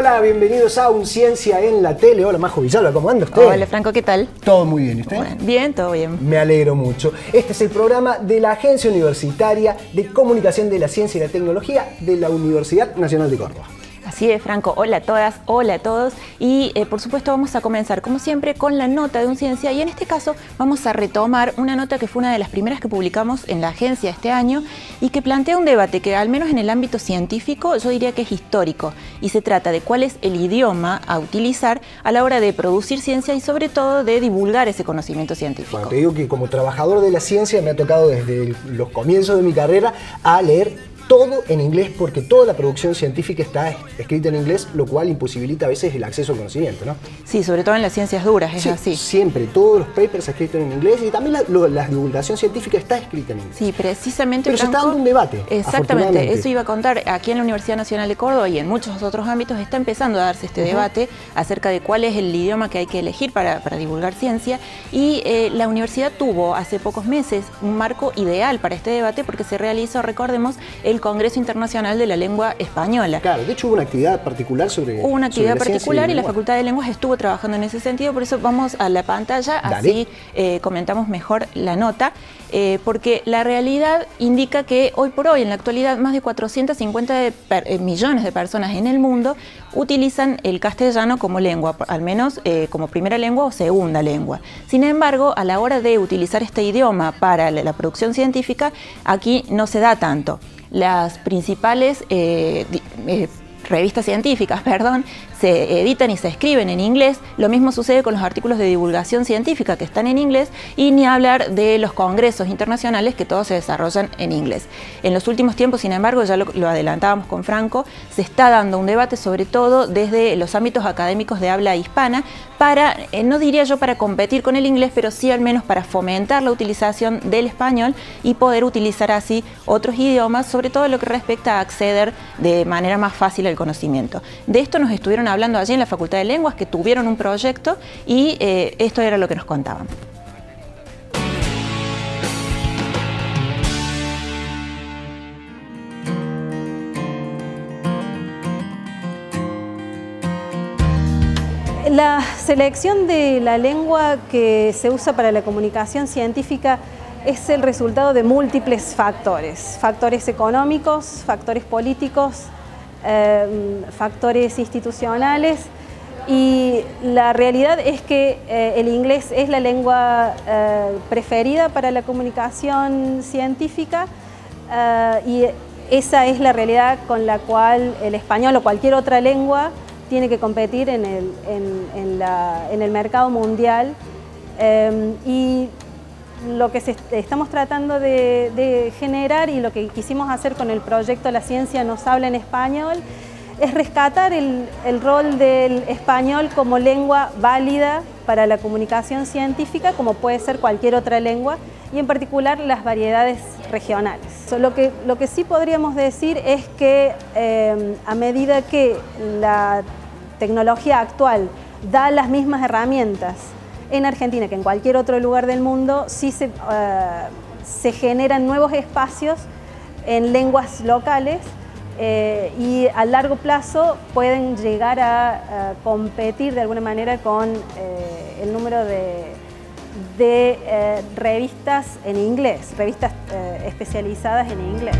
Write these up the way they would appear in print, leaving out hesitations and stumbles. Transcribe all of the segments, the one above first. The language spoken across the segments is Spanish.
hola, bienvenidos a UNCiencia en la tele. Hola, Majo Villalba, ¿cómo anda usted? Hola, Franco, ¿qué tal? Todo muy bien, ¿y usted? Bueno, bien, todo bien. Me alegro mucho. Este es el programa de la Agencia Universitaria de Comunicación de la Ciencia y la Tecnología de la Universidad Nacional de Córdoba. Así es, Franco. Hola a todas, hola a todos. Y por supuesto vamos a comenzar, como siempre, con la nota de UNCiencia. Y en este caso vamos a retomar una nota que fue una de las primeras que publicamos en la agencia este año y que plantea un debate que, al menos en el ámbito científico, yo diría que es histórico. Y se trata de cuál es el idioma a utilizar a la hora de producir ciencia y, sobre todo, de divulgar ese conocimiento científico. Bueno, te digo que como trabajador de la ciencia me ha tocado desde los comienzos de mi carrera a leer todo en inglés, porque toda la producción científica está escrita en inglés, lo cual imposibilita a veces el acceso al conocimiento, ¿no? Sí, sobre todo en las ciencias duras, es así. Siempre, todos los papers escritos en inglés y también la divulgación científica está escrita en inglés. Sí, precisamente. Pero se está dando un debate. Exactamente, eso iba a contar. Aquí en la Universidad Nacional de Córdoba y en muchos otros ámbitos está empezando a darse este debate acerca de cuál es el idioma que hay que elegir para divulgar ciencia. Y la universidad tuvo hace pocos meses un marco ideal para este debate, porque se realizó, recordemos, el Congreso Internacional de la Lengua Española. Claro, de hecho hubo una actividad particular sobre... Hubo una actividad particular y la Facultad de Lenguas estuvo trabajando en ese sentido, por eso vamos a la pantalla, así comentamos mejor la nota, porque la realidad indica que hoy por hoy, en la actualidad, más de 450 millones de personas en el mundo utilizan el castellano como lengua, al menos como primera lengua o segunda lengua. Sin embargo, a la hora de utilizar este idioma para la producción científica, aquí no se da tanto. Las principales revistas científicas, se editan y se escriben en inglés. Lo mismo sucede con los artículos de divulgación científica que están en inglés, y ni hablar de los congresos internacionales, que todos se desarrollan en inglés. En los últimos tiempos, sin embargo, ya lo adelantábamos con Franco, se está dando un debate, sobre todo desde los ámbitos académicos de habla hispana, para, no diría yo para competir con el inglés, pero sí al menos para fomentar la utilización del español y poder utilizar así otros idiomas, sobre todo en lo que respecta a acceder de manera más fácil al conocimiento. De esto nos estuvieron hablando allí en la Facultad de Lenguas, que tuvieron un proyecto, y esto era lo que nos contaban. La selección de la lengua que se usa para la comunicación científica es el resultado de múltiples factores. Factores económicos, factores políticos, factores institucionales, y la realidad es que el inglés es la lengua preferida para la comunicación científica, y esa es la realidad con la cual el español o cualquier otra lengua tiene que competir en el mercado mundial, y lo que estamos tratando de generar, y lo que quisimos hacer con el proyecto La Ciencia nos habla en español, es rescatar el rol del español como lengua válida para la comunicación científica, como puede ser cualquier otra lengua, y en particular las variedades regionales. Lo que sí podríamos decir es que a medida que la tecnología actual da las mismas herramientas en Argentina que en cualquier otro lugar del mundo, sí se generan nuevos espacios en lenguas locales, y a largo plazo pueden llegar a competir de alguna manera con el número de revistas en inglés, revistas especializadas en inglés.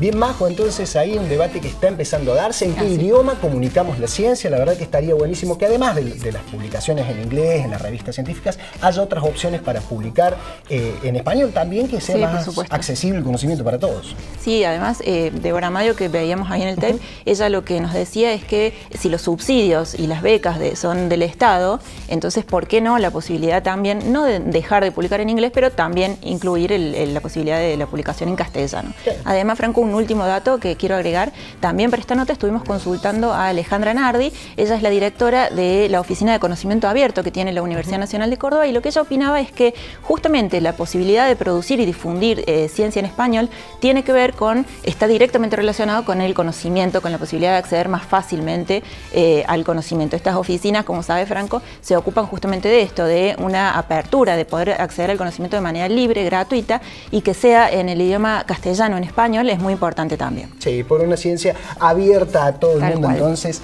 Bien, Majo, entonces ahí un debate que está empezando a darse. ¿En qué idioma comunicamos la ciencia? La verdad que estaría buenísimo que, además de las publicaciones en inglés, en las revistas científicas, haya otras opciones para publicar en español también, que sea más accesible el conocimiento para todos. Sí, además, Débora Mayo, que veíamos ahí en el tape, ella lo que nos decía es que si los subsidios y las becas son del Estado, entonces ¿por qué no la posibilidad también, no de dejar de publicar en inglés, pero también incluir la posibilidad de la publicación en castellano? Además, Franco, un último dato que quiero agregar. También para esta nota estuvimos consultando a Alejandra Nardi. Ella es la directora de la Oficina de Conocimiento Abierto que tiene la Universidad Nacional de Córdoba, y lo que ella opinaba es que justamente la posibilidad de producir y difundir ciencia en español tiene que ver con, está directamente relacionado con el conocimiento, con la posibilidad de acceder más fácilmente al conocimiento. Estas oficinas, como sabe Franco, se ocupan justamente de esto, de una apertura, de poder acceder al conocimiento de manera libre, gratuita, y que sea en el idioma castellano, en español, es muy importante también. Sí, por una ciencia abierta a todo el mundo, entonces...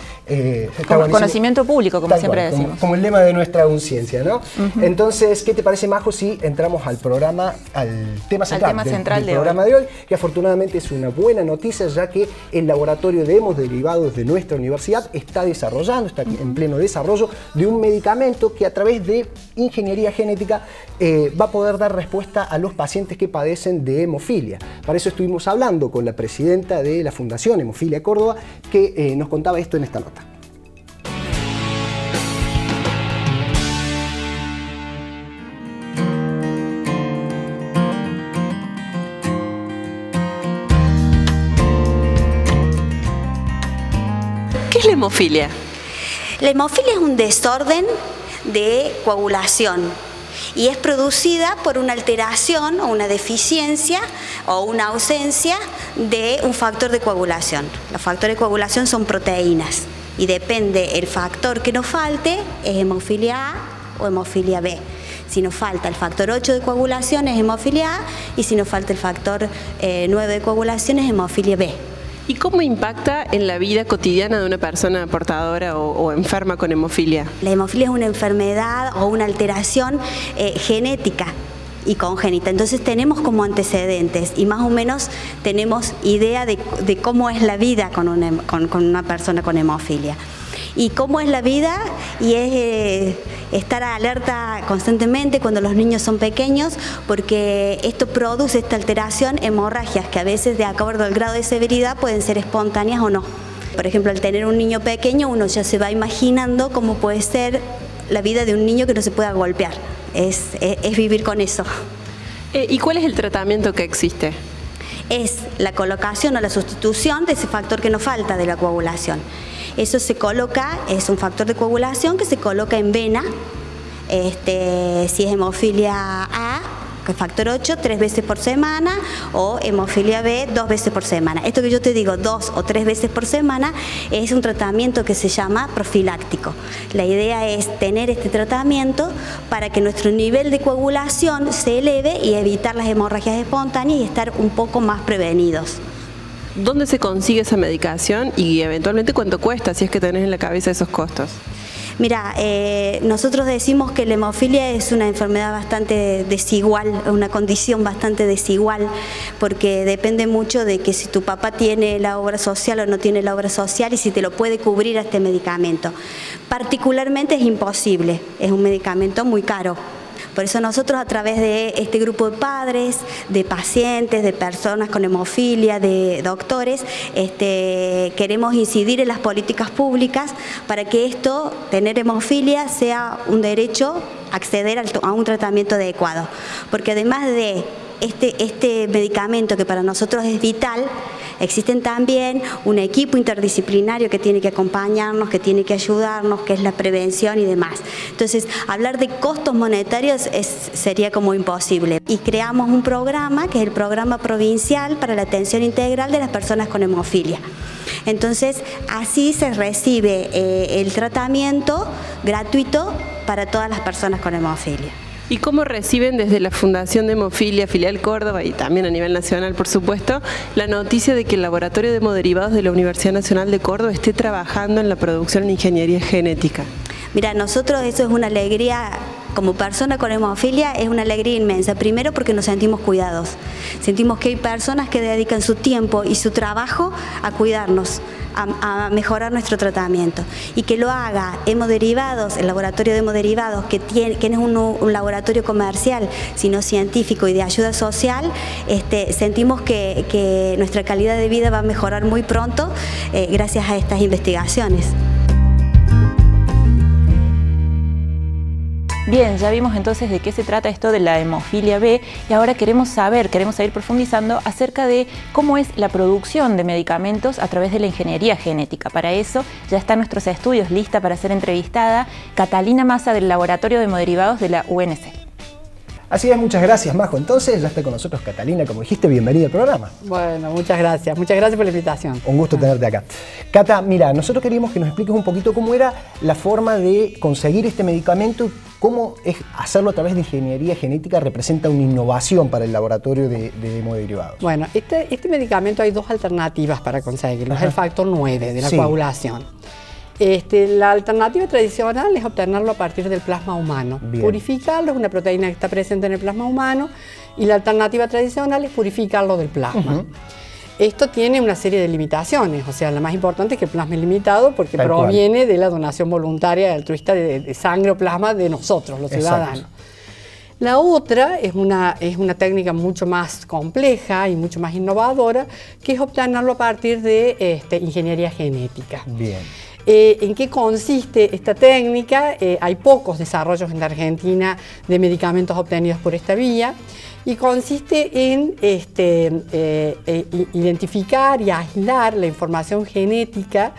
como conocimiento público, como siempre decimos. Como el lema de nuestra UNCiencia, ¿no? Entonces, ¿qué te parece, Majo, si entramos al programa, al tema central, del programa de hoy? Que afortunadamente es una buena noticia, ya que el Laboratorio de Hemoderivados de nuestra universidad está desarrollando, está en pleno desarrollo, de un medicamento que a través de ingeniería genética va a poder dar respuesta a los pacientes que padecen de hemofilia. Para eso estuvimos hablando con la presidenta de la Fundación Hemofilia Córdoba, que nos contaba esto en esta nota. ¿Qué es la hemofilia? La hemofilia es un desorden de coagulación y es producida por una alteración o una deficiencia o una ausencia de un factor de coagulación. Los factores de coagulación son proteínas y depende el factor que nos falte, es hemofilia A o hemofilia B. Si nos falta el factor 8 de coagulación es hemofilia A, y si nos falta el factor 9 de coagulación es hemofilia B. ¿Y cómo impacta en la vida cotidiana de una persona portadora o enferma con hemofilia? La hemofilia es una enfermedad o una alteración genética y congénita. Entonces tenemos como antecedentes y más o menos tenemos idea de cómo es la vida con una persona con hemofilia. Y cómo es la vida, y es estar alerta constantemente cuando los niños son pequeños, porque esto produce, esta alteración, hemorragias que a veces, de acuerdo al grado de severidad, pueden ser espontáneas o no. Por ejemplo, al tener un niño pequeño, uno ya se va imaginando cómo puede ser la vida de un niño que no se pueda golpear. Es vivir con eso. ¿Y cuál es el tratamiento que existe? Es la colocación o la sustitución de ese factor que nos falta de la coagulación. Eso se coloca, es un factor de coagulación que se coloca en vena, si es hemofilia A, que es factor 8, 3 veces por semana, o hemofilia B, 2 veces por semana. Esto que yo te digo, 2 o 3 veces por semana, es un tratamiento que se llama profiláctico. La idea es tener este tratamiento para que nuestro nivel de coagulación se eleve y evitar las hemorragias espontáneas y estar un poco más prevenidos. ¿Dónde se consigue esa medicación y eventualmente cuánto cuesta, si es que tenés en la cabeza esos costos? Mira, nosotros decimos que la hemofilia es una enfermedad bastante desigual, una condición bastante desigual, porque depende mucho de que si tu papá tiene la obra social o no tiene la obra social y si te lo puede cubrir a este medicamento. Particularmente es imposible, es un medicamento muy caro. Por eso nosotros, a través de este grupo de padres, de pacientes, de personas con hemofilia, de doctores, queremos incidir en las políticas públicas para que esto, tener hemofilia, sea un derecho, acceder a un tratamiento adecuado. Porque además de este medicamento que para nosotros es vital, existen también un equipo interdisciplinario que tiene que acompañarnos, que tiene que ayudarnos, que es la prevención y demás. Entonces, hablar de costos monetarios sería como imposible. Y creamos un programa, que es el Programa Provincial para la Atención Integral de las Personas con Hemofilia. Entonces, así se recibe el tratamiento gratuito para todas las personas con hemofilia. ¿Y cómo reciben desde la Fundación de Hemofilia Filial Córdoba y también a nivel nacional, por supuesto, la noticia de que el Laboratorio de Hemoderivados de la Universidad Nacional de Córdoba esté trabajando en la producción de ingeniería genética? Mira, nosotros eso es una alegría. Como persona con hemofilia es una alegría inmensa, primero porque nos sentimos cuidados, sentimos que hay personas que dedican su tiempo y su trabajo a cuidarnos, a mejorar nuestro tratamiento, y que lo haga Hemoderivados, el Laboratorio de Hemoderivados, que no es un laboratorio comercial, sino científico y de ayuda social. Sentimos que nuestra calidad de vida va a mejorar muy pronto gracias a estas investigaciones. Bien, ya vimos entonces de qué se trata esto de la hemofilia B y ahora queremos seguir profundizando acerca de cómo es la producción de medicamentos a través de la ingeniería genética. Para eso ya están nuestros estudios, lista para ser entrevistada Catalina Massa del Laboratorio de Hemoderivados de la UNCiencia. Así es, muchas gracias, Majo. Entonces, ya está con nosotros Catalina, como dijiste, bienvenida al programa. Bueno, muchas gracias por la invitación. Un gusto tenerte acá. Cata, mira, nosotros queríamos que nos expliques un poquito cómo era la forma de conseguir este medicamento, cómo es hacerlo a través de ingeniería genética representa una innovación para el laboratorio de hemoderivados. Bueno, este medicamento hay dos alternativas para conseguirlo, es el factor 9 de la coagulación. La alternativa tradicional es obtenerlo a partir del plasma humano. Bien. Purificarlo es una proteína que está presente en el plasma humano y la alternativa tradicional es purificarlo del plasma. Esto tiene una serie de limitaciones, o sea, la más importante es que el plasma es limitado porque proviene de la donación voluntaria altruista de sangre o plasma de nosotros, los ciudadanos. La otra es una técnica mucho más compleja y mucho más innovadora, que es obtenerlo a partir de ingeniería genética. Bien. ¿En qué consiste esta técnica? Hay pocos desarrollos en la Argentina de medicamentos obtenidos por esta vía y consiste en identificar y aislar la información genética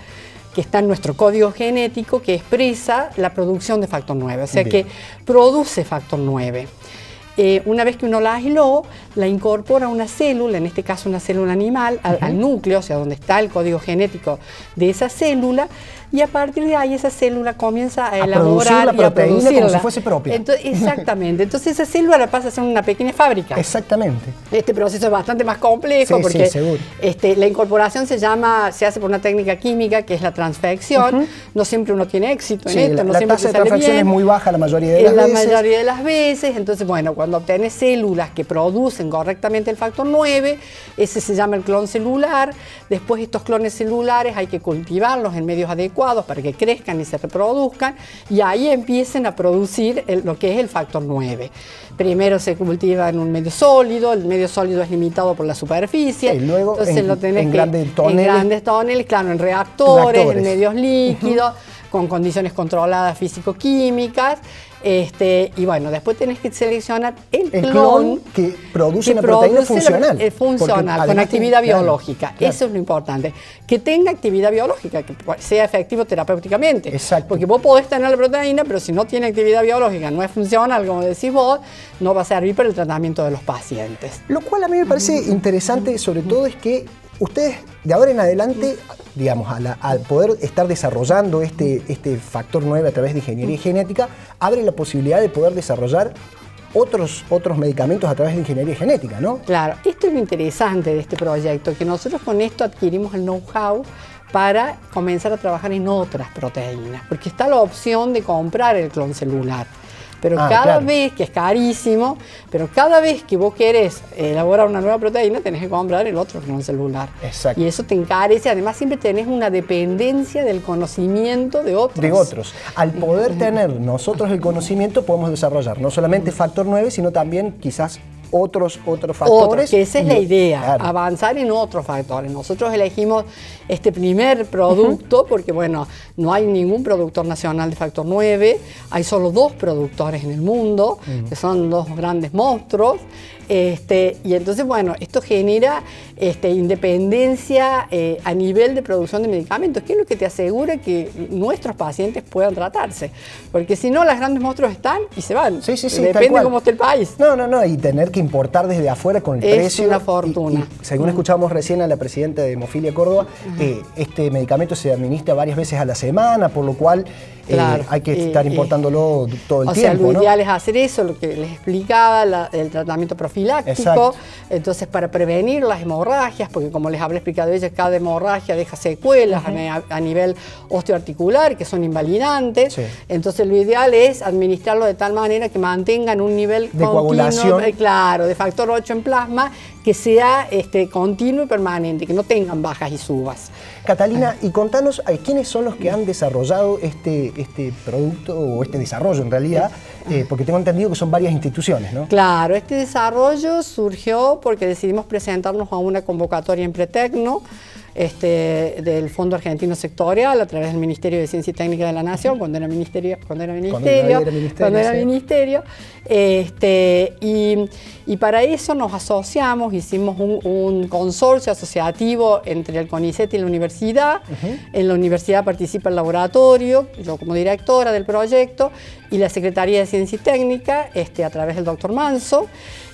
que está en nuestro código genético que expresa la producción de factor 9, o sea que produce factor 9. Una vez que uno la aisló, la incorpora a una célula, en este caso una célula animal, al núcleo, o sea, donde está el código genético de esa célula, y a partir de ahí esa célula comienza a elaborar producir la proteína como si fuese propia. Entonces, exactamente. Entonces esa célula la pasa a ser una pequeña fábrica. Exactamente. Este proceso es bastante más complejo porque la incorporación se hace por una técnica química que es la transfección. No siempre uno tiene éxito en esto. La tasa de transfección es muy baja la mayoría de las veces. La mayoría de las veces. Entonces, bueno, cuando obtienes células que producen correctamente el factor 9, ese se llama el clon celular. Después estos clones celulares hay que cultivarlos en medios adecuados para que crezcan y se reproduzcan y ahí empiecen a producir lo que es el factor 9. Primero se cultiva en un medio sólido, el medio sólido es limitado por la superficie, y luego entonces lo tenés en grandes toneles, claro, en reactores. En medios líquidos, con condiciones controladas físico-químicas. Y bueno, después tenés que seleccionar el clon que produce una proteína funcional. Funcional, con actividad biológica. Claro. Eso es lo importante. Que tenga actividad biológica, que sea efectivo terapéuticamente. Exacto. Porque vos podés tener la proteína, pero si no tiene actividad biológica, no es funcional, como decís vos, no va a servir para el tratamiento de los pacientes. Lo cual a mí me parece interesante, sobre todo, es que ustedes, de ahora en adelante, digamos, al poder estar desarrollando este factor 9 a través de ingeniería genética, abre la posibilidad de poder desarrollar otros medicamentos a través de ingeniería genética, ¿no? Claro, esto es lo interesante de este proyecto, que nosotros con esto adquirimos el know-how para comenzar a trabajar en otras proteínas, porque está la opción de comprar el clon celular. Pero cada vez, que es carísimo, pero cada vez que vos querés elaborar una nueva proteína, tenés que comprar el otro clon celular. Exacto. Y eso te encarece. Además, siempre tenés una dependencia del conocimiento de otros. Al poder tener nosotros el conocimiento, podemos desarrollar no solamente factor 9, sino también quizás otros factores. Que esa es la idea, avanzar en otros factores. Nosotros elegimos este primer producto porque, bueno, no hay ningún productor nacional de factor 9, hay solo dos productores en el mundo, que son dos grandes monstruos. Y entonces, bueno, esto genera independencia a nivel de producción de medicamentos, que es lo que te asegura que nuestros pacientes puedan tratarse. Porque si no, las grandes monstruos están y se van. Depende de cómo esté el país. Y tener que importar desde afuera con el precio. Es una fortuna. Y según escuchábamos recién a la presidenta de Hemofilia Córdoba, este medicamento se administra varias veces a la semana, por lo cual hay que estar importándolo todo el tiempo. O sea, lo ideal es hacer eso, lo que les explicaba, el tratamiento profiláctico. Exacto. Entonces, para prevenir las hemorragias, porque como les habré explicado ellas, cada hemorragia deja secuelas a nivel osteoarticular que son invalidantes. Entonces, lo ideal es administrarlo de tal manera que mantengan un nivel de coagulación, de factor 8 en plasma, que sea continuo y permanente, que no tengan bajas y subas. Catalina, y contanos quiénes son los que han desarrollado este producto o este desarrollo en realidad, porque tengo entendido que son varias instituciones, ¿no? Claro, este desarrollo surgió porque decidimos presentarnos a una convocatoria en Pretecno del Fondo Argentino Sectorial, a través del Ministerio de Ciencia y Técnica de la Nación, cuando era ministerio. Y para eso nos asociamos, hicimos un consorcio asociativo entre el CONICET y la universidad. En la universidad participa el laboratorio, yo como directora del proyecto, y la Secretaría de Ciencia y Técnica, a través del doctor Manso.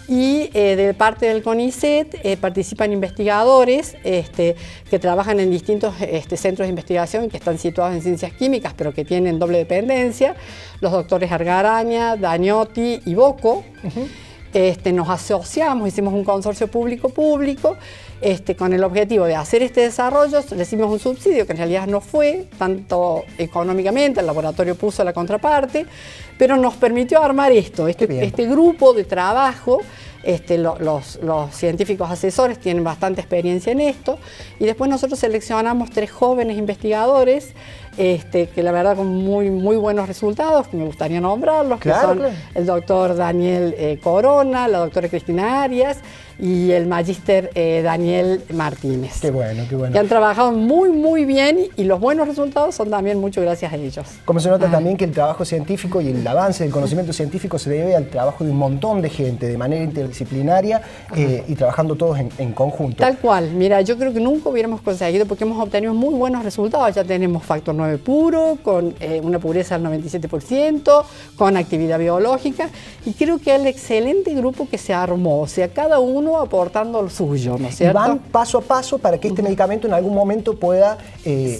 Y de parte del CONICET participan investigadores que trabajan en distintos centros de investigación que están situados en ciencias químicas, pero que tienen doble dependencia, los doctores Argaraña, Dañotti y Boco. Nos asociamos, hicimos un consorcio público-público con el objetivo de hacer este desarrollo. Le hicimos un subsidio que en realidad no fue tanto económicamente, el laboratorio puso la contraparte, pero nos permitió armar este grupo de trabajo. Los científicos asesores tienen bastante experiencia en esto, y después nosotros seleccionamos 3 jóvenes investigadores que la verdad con muy buenos resultados, que me gustaría nombrarlos, que son el doctor Daniel Corona, la doctora Cristina Arias y el magíster Daniel Martínez. Qué bueno, qué bueno. Que han trabajado muy bien, y los buenos resultados son también mucho gracias a ellos. Como se nota también que el trabajo científico y el avance del conocimiento científico se debe al trabajo de un montón de gente, de manera interdisciplinaria y trabajando todos en conjunto. Tal cual. Mira, yo creo que nunca hubiéramos conseguido, porque hemos obtenido muy buenos resultados. Ya tenemos factor 9 puro, con una pureza del 97%, con actividad biológica, y creo que el excelente grupo que se armó, o sea, cada uno aportando lo suyo, ¿no es cierto? Y van paso a paso para que este medicamento en algún momento pueda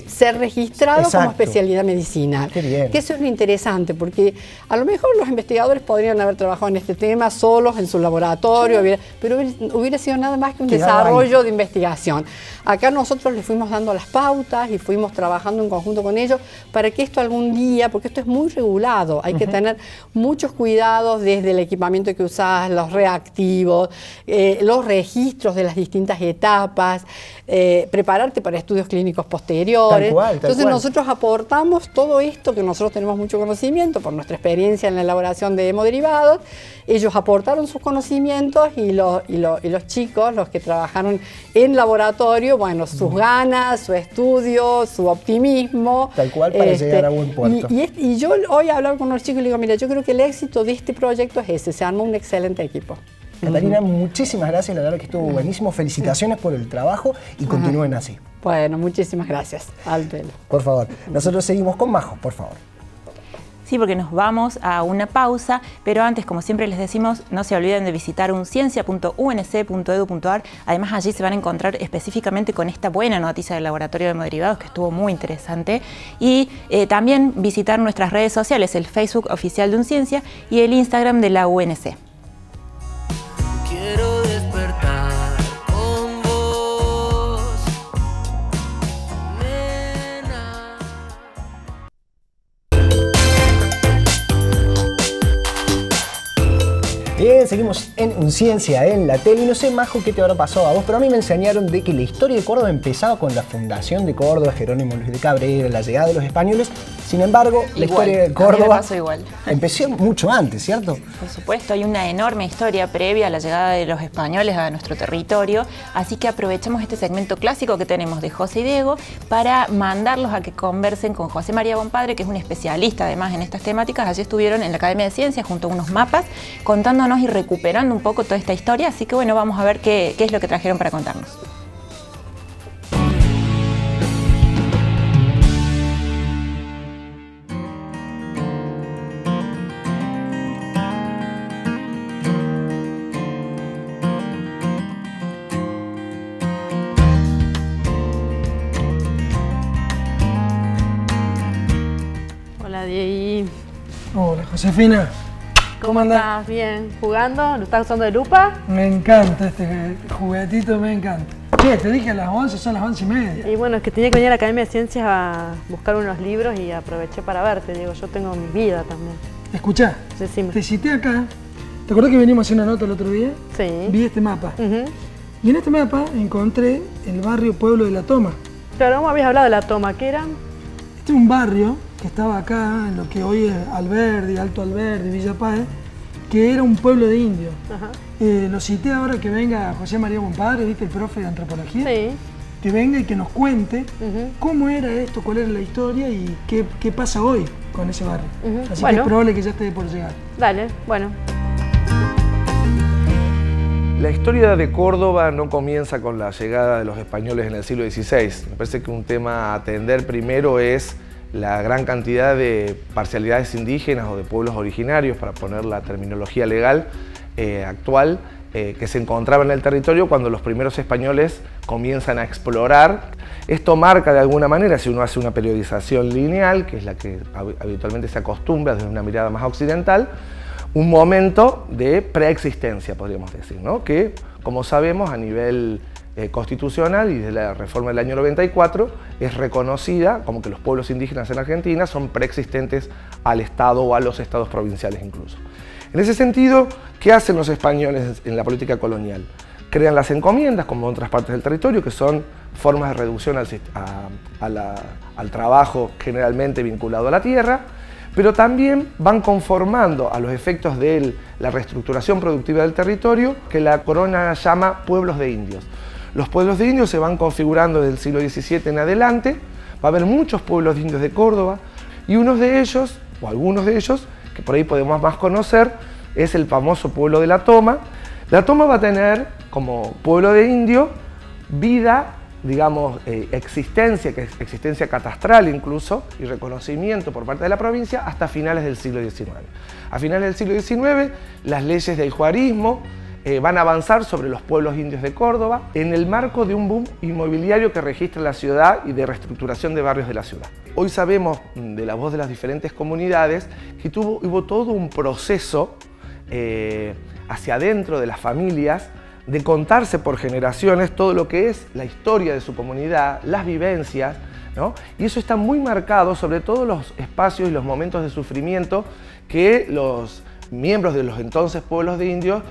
ser registrado como especialidad medicinal. Qué bien. Que eso es lo interesante, porque a lo mejor los investigadores podrían haber trabajado en este tema solos en su laboratorio, pero hubiera sido nada más que un desarrollo de investigación. Acá nosotros le fuimos dando las pautas y fuimos trabajando en conjunto con ellos para que esto algún día, porque esto es muy regulado, hay que tener muchos cuidados desde el equipamiento que usás, los reactivos, los registros de las distintas etapas, prepararte para estudios clínicos posteriores. Tal cual. Nosotros aportamos todo esto, que nosotros tenemos mucho conocimiento por nuestra experiencia en la elaboración de hemoderivados. Ellos aportaron sus conocimientos, y los chicos, los que trabajaron en laboratorio, bueno, sus ganas, su estudio, su optimismo. Tal cual, para llegar a buen puerto. Y yo hoy hablaba con los chicos y les digo, mira, yo creo que el éxito de este proyecto es ese, se armó un excelente equipo. Catalina, muchísimas gracias, la verdad que estuvo buenísimo. Felicitaciones por el trabajo y continúen así. Bueno, muchísimas gracias. Al pelo. Por favor. Nosotros seguimos con Majo, por favor. Sí, porque nos vamos a una pausa, pero antes, como siempre les decimos, no se olviden de visitar unciencia.unc.edu.ar. Además, allí se van a encontrar específicamente con esta buena noticia del Laboratorio de Hemoderivados, que estuvo muy interesante. Y también visitar nuestras redes sociales, el Facebook oficial de UNCiencia y el Instagram de la UNC. Quiero despertar con vos, nena. Bien, seguimos en UNCiencia, en la tele. Y no sé, Majo, qué te habrá pasado a vos, pero a mí me enseñaron de que la historia de Córdoba empezaba con la fundación de Córdoba, Jerónimo Luis de Cabrera, la llegada de los españoles. Sin embargo, la historia de Córdoba empezó mucho antes, ¿cierto? Por supuesto, hay una enorme historia previa a la llegada de los españoles a nuestro territorio, así que aprovechamos este segmento clásico que tenemos de José y Diego para mandarlos a que conversen con José María Bompadre, que es un especialista además en estas temáticas. Allí estuvieron en la Academia de Ciencias junto a unos mapas contándonos y recuperando un poco toda esta historia, así que bueno, vamos a ver qué es lo que trajeron para contarnos. Josefina, ¿cómo andás? Bien, ¿jugando? ¿Lo estás usando de lupa? Me encanta este juguetito, me encanta. ¿Qué? Te dije a las 11, son las 11:30. Y bueno, es que tenía que venir a la Academia de Ciencias a buscar unos libros y aproveché para verte. Digo, yo tengo mi vida también. Escuchá, te cité acá. ¿Te acordás que venimos haciendo una nota el otro día? Sí. Vi este mapa. Y en este mapa encontré el barrio Pueblo de La Toma. Claro, vos habías hablado de La Toma, ¿qué era? Este es un barrio que estaba acá, en lo que hoy es Alberdi, Alto Alberdi, Villa Paz, que era un pueblo de indios. Lo cité ahora que venga José María Bompadre, ¿viste? El profe de antropología. Sí. que venga y que nos cuente cómo era esto, cuál era la historia y qué pasa hoy con ese barrio. Así que es probable que ya esté por llegar. Dale, bueno. La historia de Córdoba no comienza con la llegada de los españoles en el siglo XVI. Me parece que un tema a atender primero es la gran cantidad de parcialidades indígenas o de pueblos originarios, para poner la terminología legal actual, que se encontraba en el territorio cuando los primeros españoles comienzan a explorar. Esto marca de alguna manera, si uno hace una periodización lineal, que es la que habitualmente se acostumbra desde una mirada más occidental, un momento de preexistencia, podríamos decir, ¿no? Que, como sabemos, a nivel constitucional y de la reforma del año 94, es reconocida como que los pueblos indígenas en Argentina son preexistentes al Estado o a los estados provinciales incluso. En ese sentido, ¿qué hacen los españoles en la política colonial? Crean las encomiendas, como en otras partes del territorio, que son formas de reducción al trabajo generalmente vinculado a la tierra, pero también van conformando a los efectos de la reestructuración productiva del territorio, que la corona llama pueblos de indios. Los pueblos de indios se van configurando desde el siglo XVII en adelante, va a haber muchos pueblos de indios de Córdoba, y unos de ellos, o algunos de ellos, que por ahí podemos más conocer, es el famoso pueblo de La Toma. La Toma va a tener como pueblo de indio vida, digamos, existencia catastral incluso, y reconocimiento por parte de la provincia hasta finales del siglo XIX. A finales del siglo XIX, las leyes del juarismo van a avanzar sobre los pueblos indios de Córdoba en el marco de un boom inmobiliario que registra la ciudad y de reestructuración de barrios de la ciudad. Hoy sabemos de la voz de las diferentes comunidades que hubo todo un proceso hacia adentro de las familias de contarse por generaciones todo lo que es la historia de su comunidad, las vivencias, ¿no? Y eso está muy marcado, sobre todo los espacios y los momentos de sufrimiento que los miembros de los entonces pueblos de indios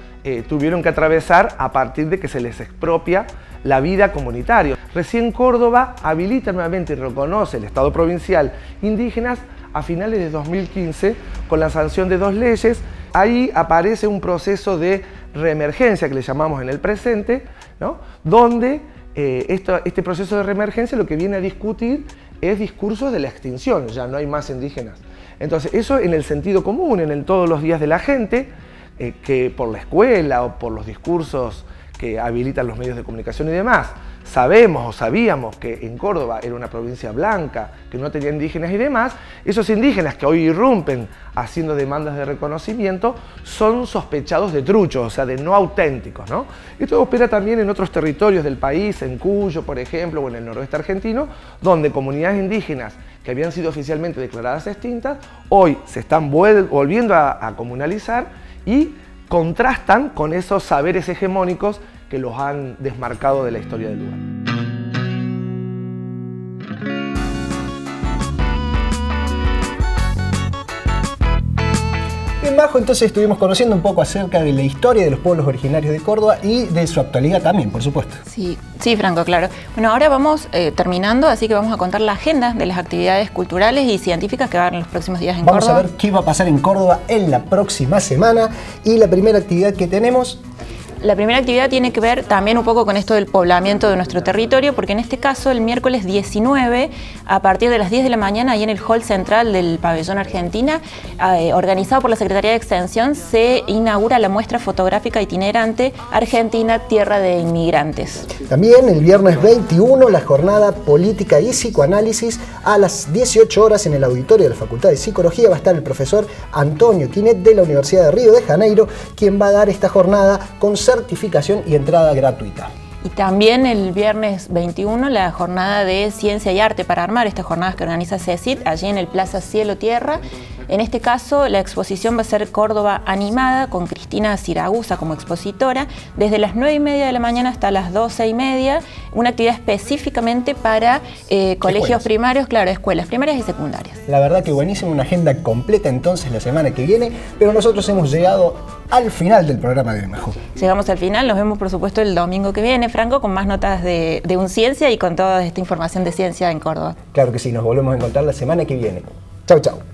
tuvieron que atravesar a partir de que se les expropia la vida comunitaria. Recién Córdoba habilita nuevamente y reconoce el Estado provincial indígenas a finales de 2015 con la sanción de 2 leyes. Ahí aparece un proceso de reemergencia que le llamamos en el presente, ¿no? Donde este proceso de reemergencia lo que viene a discutir es discursos de la extinción, ya no hay más indígenas. Entonces eso en el sentido común, en el todos los días de la gente, que por la escuela o por los discursos que habilitan los medios de comunicación y demás, sabemos o sabíamos que en Córdoba era una provincia blanca, que no tenía indígenas y demás, esos indígenas que hoy irrumpen haciendo demandas de reconocimiento son sospechados de truchos, o sea, de no auténticos, ¿no? Esto opera también en otros territorios del país, en Cuyo, por ejemplo, o en el noroeste argentino, donde comunidades indígenas que habían sido oficialmente declaradas extintas, hoy se están volviendo a comunalizar y contrastan con esos saberes hegemónicos que los han desmarcado de la historia del lugar. Bien, Majo, entonces estuvimos conociendo un poco acerca de la historia de los pueblos originarios de Córdoba y de su actualidad también, por supuesto. Sí, sí, Franco, claro. Bueno, ahora vamos terminando, así que vamos a contar la agenda de las actividades culturales y científicas que van en los próximos días en Córdoba. Vamos a ver qué va a pasar en Córdoba en la próxima semana. Y la primera actividad que tenemos... La primera actividad tiene que ver también un poco con esto del poblamiento de nuestro territorio, porque en este caso el miércoles 19, a partir de las 10 de la mañana, ahí en el hall central del pabellón Argentina, organizado por la Secretaría de Extensión, se inaugura la muestra fotográfica itinerante Argentina, Tierra de Inmigrantes. También el viernes 21, la jornada Política y Psicoanálisis, a las 18 horas en el auditorio de la Facultad de Psicología va a estar el profesor Antonio Quinet de la Universidad de Río de Janeiro, quien va a dar esta jornada con certificación y entrada gratuita. Y también el viernes 21, la jornada de Ciencia y Arte para Armar, estas jornadas que organiza CECIT, allí en el Plaza Cielo Tierra. En este caso, la exposición va a ser Córdoba Animada, con Cristina Siragusa como expositora, desde las 9:30 de la mañana hasta las 12:30, una actividad específicamente para colegios primarios, claro, escuelas primarias y secundarias. La verdad que buenísimo, una agenda completa entonces la semana que viene, pero nosotros hemos llegado al final del programa de hoy, Majo. Llegamos al final, nos vemos por supuesto el domingo que viene, Franco, con más notas de UNCiencia y con toda esta información de ciencia en Córdoba. Claro que sí, nos volvemos a encontrar la semana que viene. Chau, chau.